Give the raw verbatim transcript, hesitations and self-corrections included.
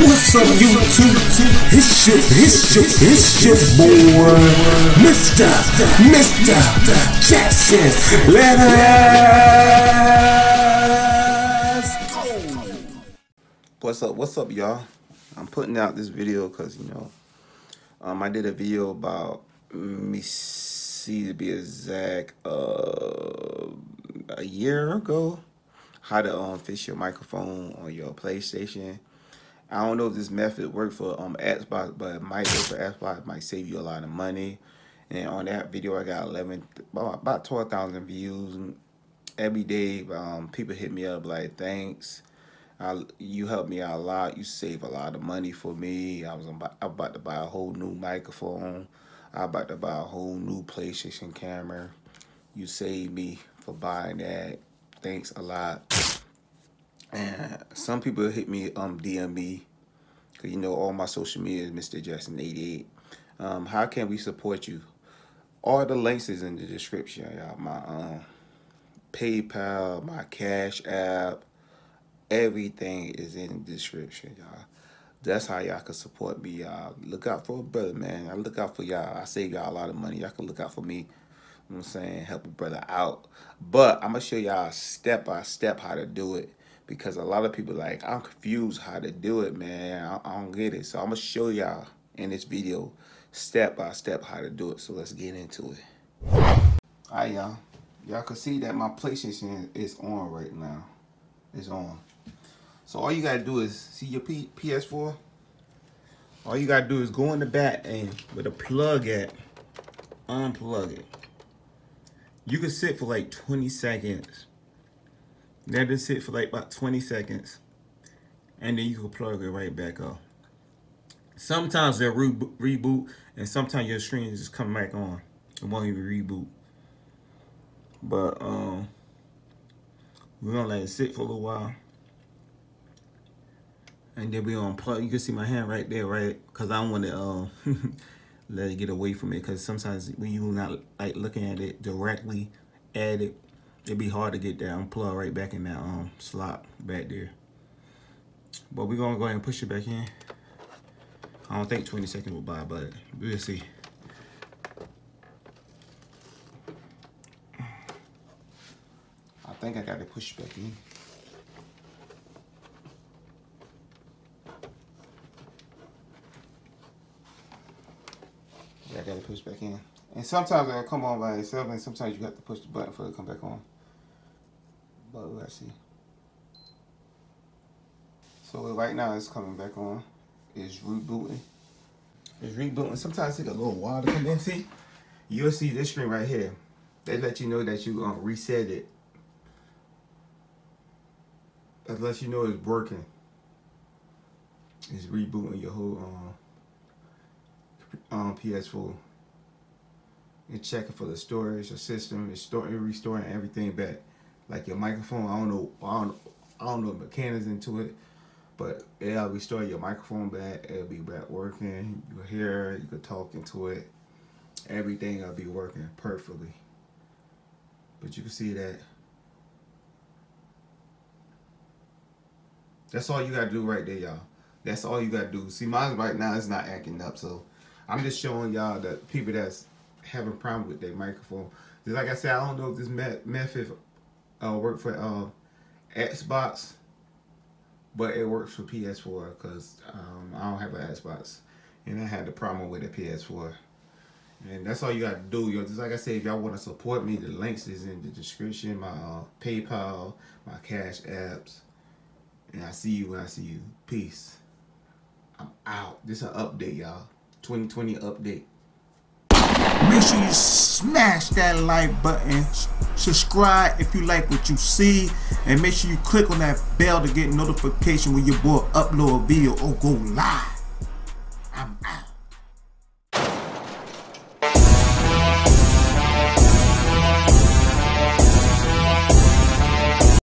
What's up, YouTube? It's your, it's your, it's your boy, Mister, Mister Jackson. Let us go. What's up? What's up, y'all? I'm putting out this video because you know, um, I did a video about me see to be exact uh, a year ago, how to um fix your microphone on your PlayStation. I don't know if this method worked for um Xbox, but it might work for Xbox. It might save you a lot of money. And on that video, I got eleven, about twelve thousand views. And every day, um, people hit me up like, "Thanks, I, you helped me out a lot. You saved a lot of money for me. I was about, I was about to buy a whole new microphone. I was about to buy a whole new PlayStation camera. You saved me for buying that. Thanks a lot." And some people hit me, um, D M me, because you know all my social media is Mister Jackson eighty-eight. Um, how can we support you? All the links is in the description, y'all. My um, PayPal, my Cash App, everything is in the description, y'all. That's how y'all can support me, y'all. Look out for a brother, man. I look out for y'all. I save y'all a lot of money. Y'all can look out for me. You know what I'm saying? Help a brother out. But I'm gonna show y'all step by step how to do it. Because a lot of people like, I'm confused how to do it, man. I, I don't get it. So I'm going to show y'all in this video, step by step, how to do it. So let's get into it. All right, y'all. Y'all can see that my PlayStation is on right now. It's on. So all you got to do is, see your P S four? All you got to do is go in the back and with a plug at, unplug it. You can sit for like twenty seconds. Let it sit for like about twenty seconds, and then you can plug it right back up. Sometimes they'll re reboot, and sometimes your screen just come back on. It won't even reboot. But um, we're gonna let it sit for a little while, and then we unplug. You can see my hand right there, right? Cause I don't want to um let it get away from it. Cause sometimes when you're not like looking at it directly at it, it'd be hard to get that unplug right back in that um slot back there. But we're gonna go ahead and push it back in. I don't think twenty seconds will buy, but we'll see. I think I gotta push it back in. Yeah, I gotta push back in. And sometimes it'll come on by itself, and sometimes you have to push the button for it to come back on. But let's see. So right now it's coming back on. It's rebooting. It's rebooting. Sometimes it takes a little while to come in. See, you'll see this screen right here. They let you know that you um, reset it. That lets you know it's working. It's rebooting your whole um, um, P S four. It's checking for the storage, your system. It's storing, restoring everything back. Like your microphone, I don't know, I don't, I don't know the mechanics into it, but it'll restore your microphone back. It'll be back working. You can hear it, you can talk into it. Everything will be working perfectly. But you can see that. That's all you gotta do right there, y'all. That's all you gotta do. See, mine right now is not acting up, so I'm just showing y'all the people that's having a problem with their microphone. Just like I said, I don't know if this me method uh, worked for uh, Xbox, but it works for P S four because um, I don't have an Xbox, and I had the problem with a P S four. And that's all you got to do, yo. Just like I said, if y'all want to support me, the links is in the description. My uh, PayPal, my Cash Apps, and I see you when I see you. Peace. I'm out. This is an update, y'all. twenty twenty update. Make sure you smash that like button, subscribe if you like what you see, and make sure you click on that bell to get notification when your boy upload a video or go live.